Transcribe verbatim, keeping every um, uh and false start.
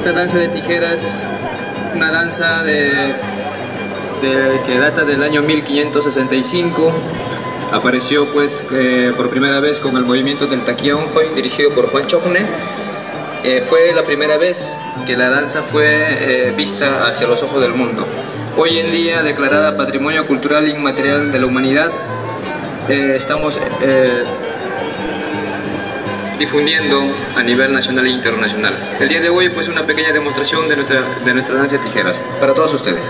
Esta danza de tijeras es una danza de, de, que data del año mil quinientos sesenta y cinco. Apareció pues eh, por primera vez con el movimiento del Taqui Onqoy, dirigido por Juan Chogne. Eh, fue la primera vez que la danza fue eh, vista hacia los ojos del mundo. Hoy en día declarada Patrimonio Cultural Inmaterial de la Humanidad, eh, estamos eh, difundiendo a nivel nacional e internacional. El día de hoy pues una pequeña demostración de nuestra, de nuestra danza de tijeras para todos ustedes.